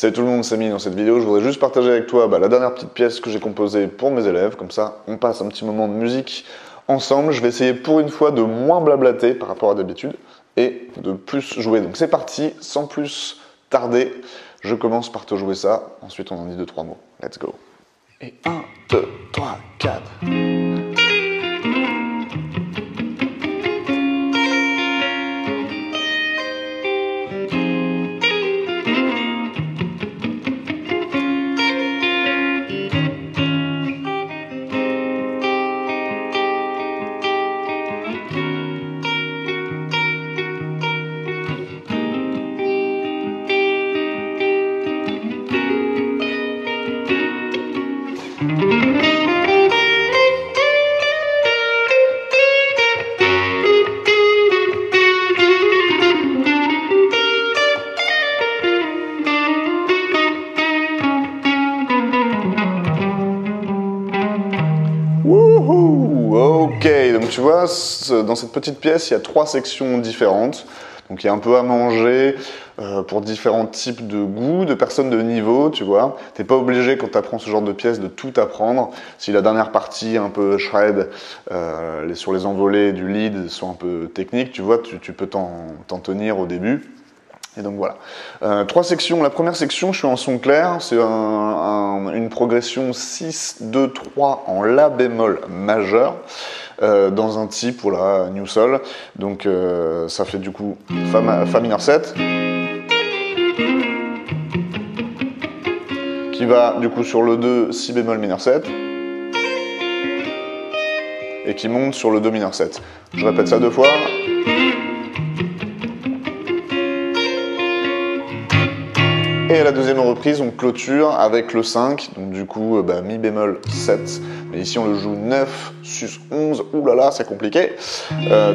Salut tout le monde, c'est Samy. Dans cette vidéo, je voudrais juste partager avec toi la dernière petite pièce que j'ai composée pour mes élèves. Comme ça, on passe un petit moment de musique ensemble. Je vais essayer pour une fois de moins blablater par rapport à d'habitude et de plus jouer. Donc c'est parti, sans plus tarder, je commence par te jouer ça. Ensuite, on en dit 2-3 mots. Let's go. Et 1, 2, 3, 4... Ok, donc tu vois, dans cette petite pièce, il y a 3 sections différentes. Donc il y a un peu à manger pour différents types de goûts, de personnes, de niveaux, tu vois. T'es pas obligé, quand tu apprends ce genre de pièce, de tout apprendre. Si la dernière partie, un peu shred, sur les envolées du lead, sont un peu techniques, tu vois, tu peux t'en tenir au début. Et donc voilà. 3 sections. La première section, je suis en son clair. C'est une progression 6, 2, 3 en La bémol majeur dans un type, voilà, New Sol. Donc ça fait du coup Fa mineur 7 qui va du coup sur le 2, Si bémol mineur 7 et qui monte sur le 2 mineur 7. Je répète ça 2 fois. Et à la deuxième reprise, on clôture avec le 5, donc du coup Mi bémol 7, mais ici on le joue 9, sus 11, oulala, c'est compliqué.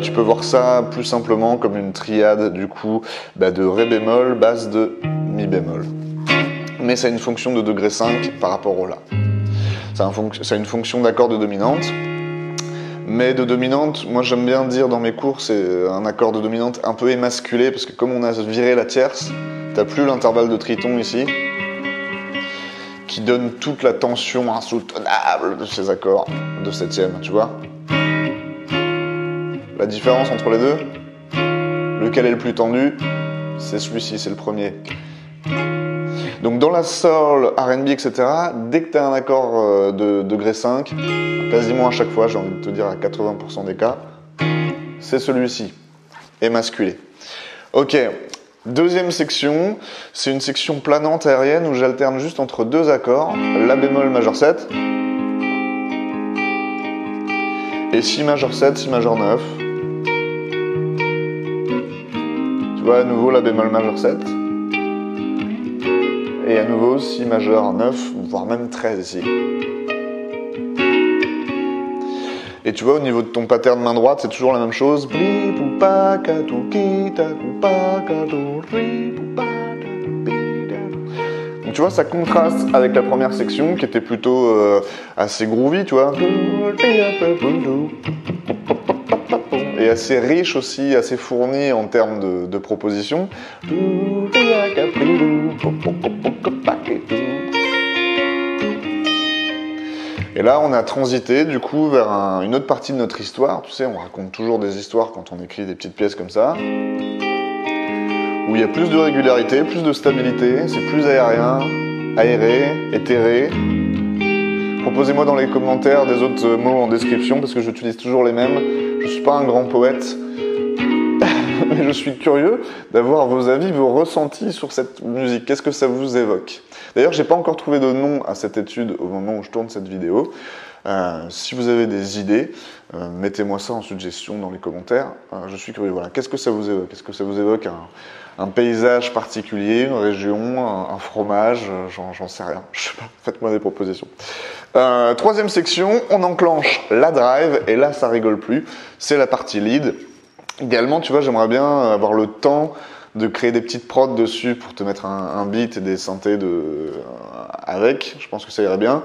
Tu peux voir ça plus simplement comme une triade du coup de Ré bémol, basse de Mi bémol. Mais ça a une fonction de degré 5 par rapport au La. Ça a une fonction d'accord de dominante. Mais de dominante, moi j'aime bien dire dans mes cours, c'est un accord de dominante un peu émasculé, parce que comme on a viré la tierce, t'as plus l'intervalle de triton ici, qui donne toute la tension insoutenable de ces accords de 7e, tu vois. La différence entre les deux, lequel est le plus tendu, c'est celui-ci, c'est le premier. Donc dans la soul, R&B, etc., dès que tu as un accord de degré 5, quasiment à chaque fois, j'ai envie de te dire à 80% des cas, c'est celui-ci, émasculé. Ok, deuxième section, c'est une section planante aérienne où j'alterne juste entre 2 accords, La bémol majeur 7, et Si majeur 7, Si majeur 9. Tu vois, à nouveau La bémol majeur 7. Et à nouveau Si majeur 9, voire même 13 ici. Et tu vois, au niveau de ton pattern main droite, c'est toujours la même chose. Donc tu vois, ça contraste avec la première section qui était plutôt assez groovy, tu vois. Et assez riche aussi, assez fourni en termes de propositions. Et là, on a transité du coup vers une autre partie de notre histoire. Tu sais, on raconte toujours des histoires quand on écrit des petites pièces comme ça, où il y a plus de régularité, plus de stabilité, c'est plus aérien, aéré, éthéré. Proposez-moi dans les commentaires des autres mots en description, parce que j'utilise toujours les mêmes. Je ne suis pas un grand poète, mais je suis curieux d'avoir vos avis, vos ressentis sur cette musique. Qu'est-ce que ça vous évoque? D'ailleurs, j'ai pas encore trouvé de nom à cette étude au moment où je tourne cette vidéo. Si vous avez des idées, mettez-moi ça en suggestion dans les commentaires. Je suis curieux. Voilà. Qu'est-ce que ça vous évoque? Est-ce que ça vous évoque un paysage particulier, une région, un fromage? J'en sais rien. Je sais pas. Faites-moi des propositions. Troisième section, on enclenche la drive. Et là, ça rigole plus. C'est la partie lead. Idéalement, tu vois, j'aimerais bien avoir le temps de créer des petites prods dessus pour te mettre un beat et des synthés avec. Je pense que ça irait bien.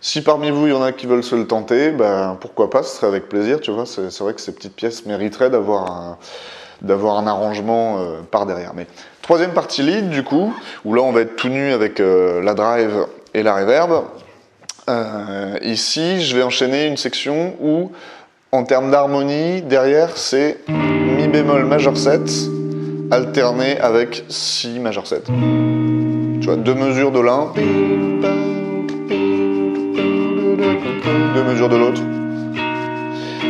Si parmi vous, il y en a qui veulent se le tenter, pourquoi pas, ce serait avec plaisir. Tu vois, c'est vrai que ces petites pièces mériteraient d'avoir un arrangement par derrière. Mais Troisième partie lead du coup, où là on va être tout nu avec la drive et la reverb. Ici je vais enchaîner une section où en termes d'harmonie, derrière c'est Mi bémol majeur 7 alterné avec Si majeur 7. Tu vois, deux mesures de l'un, deux mesures de l'autre.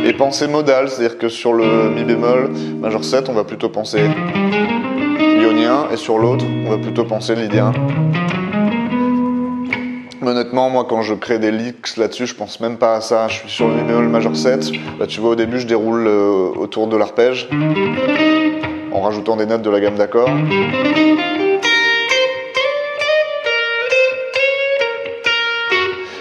Et penser modal, c'est-à-dire que sur le Mi bémol majeur 7 on va plutôt penser ionien et sur l'autre on va plutôt penser lydien. Mais honnêtement, moi quand je crée des licks là-dessus, je pense même pas à ça. Je suis sur le Mi bémol majeur 7. Là tu vois, au début je déroule autour de l'arpège en rajoutant des notes de la gamme d'accords.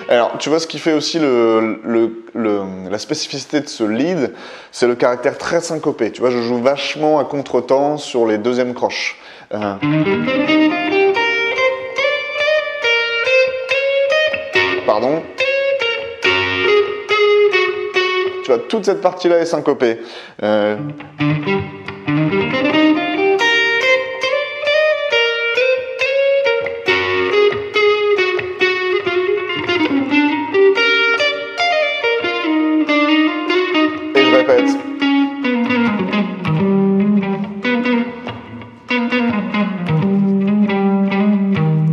Alors tu vois, ce qui fait aussi la spécificité de ce lead, c'est le caractère très syncopé. Tu vois, je joue vachement à contre-temps sur les deuxièmes croches. Pardon. Tu vois, toute cette partie-là est syncopée. Et je répète.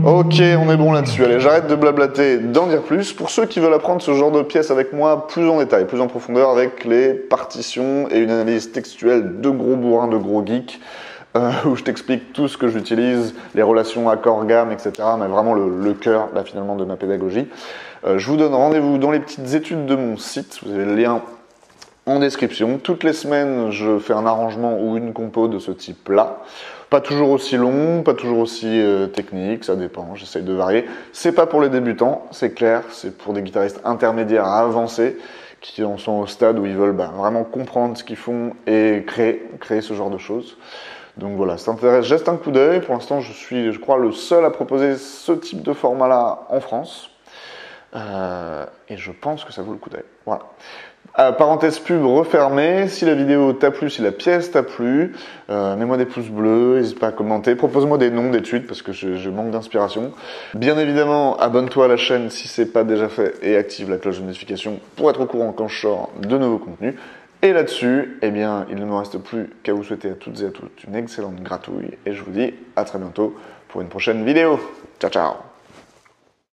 Ok, on est bon là-dessus. Allez, j'arrête de blablater, d'en dire plus. Pour ceux qui veulent apprendre ce genre de pièces avec moi plus en détail, plus en profondeur, avec les partitions et une analyse textuelle de gros bourrin, de gros geek, où je t'explique tout ce que j'utilise, les relations accords, gamme, etc. Mais vraiment le cœur, là, finalement, de ma pédagogie. Je vous donne rendez-vous dans les petites études de mon site. Vous avez le lien en description. Toutes les semaines, je fais un arrangement ou une compo de ce type-là. Pas toujours aussi long, pas toujours aussi technique, ça dépend, j'essaye de varier. C'est pas pour les débutants, c'est clair, c'est pour des guitaristes intermédiaires à avancer qui en sont au stade où ils veulent vraiment comprendre ce qu'ils font et créer ce genre de choses. Donc voilà, ça t'intéresse, jette un coup d'œil. Pour l'instant, je suis, je crois, le seul à proposer ce type de format-là en France. Et je pense que ça vaut le coup d'œil. Voilà. Parenthèse pub refermée. Si la vidéo t'a plu, si la pièce t'a plu, mets-moi des pouces bleus, n'hésite pas à commenter, propose-moi des noms d'études parce que je manque d'inspiration. Bien évidemment, abonne-toi à la chaîne si c'est pas déjà fait et active la cloche de notification pour être au courant quand je sors de nouveaux contenus. Et là-dessus, eh bien, il ne me reste plus qu'à vous souhaiter à toutes et à tous une excellente gratouille et je vous dis à très bientôt pour une prochaine vidéo. Ciao, ciao!